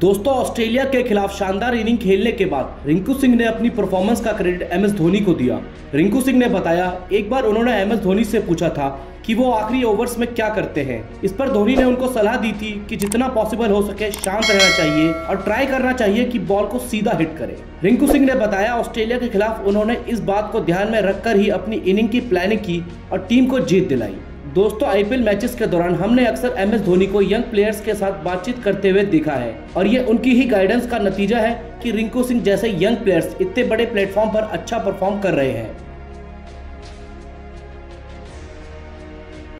दोस्तों, ऑस्ट्रेलिया के खिलाफ शानदार इनिंग खेलने के बाद रिंकू सिंह ने अपनी परफॉर्मेंस का क्रेडिट एमएस धोनी को दिया। रिंकू सिंह ने बताया, एक बार उन्होंने एमएस धोनी से पूछा था कि वो आखिरी ओवर्स में क्या करते हैं। इस पर धोनी ने उनको सलाह दी थी कि जितना पॉसिबल हो सके शांत रहना चाहिए और ट्राई करना चाहिए कि बॉल को सीधा हिट करें। रिंकू सिंह ने बताया, ऑस्ट्रेलिया के खिलाफ उन्होंने इस बात को ध्यान में रखकर ही अपनी इनिंग की प्लानिंग की और टीम को जीत दिलाई। दोस्तों, आईपीएल मैचेस के दौरान हमने अक्सर एमएस धोनी को यंग प्लेयर्स के साथ बातचीत करते हुए देखा है और ये उनकी ही गाइडेंस का नतीजा है कि रिंकू सिंह जैसे यंग प्लेयर्स इतने बड़े प्लेटफॉर्म पर अच्छा परफॉर्म कर रहे हैं।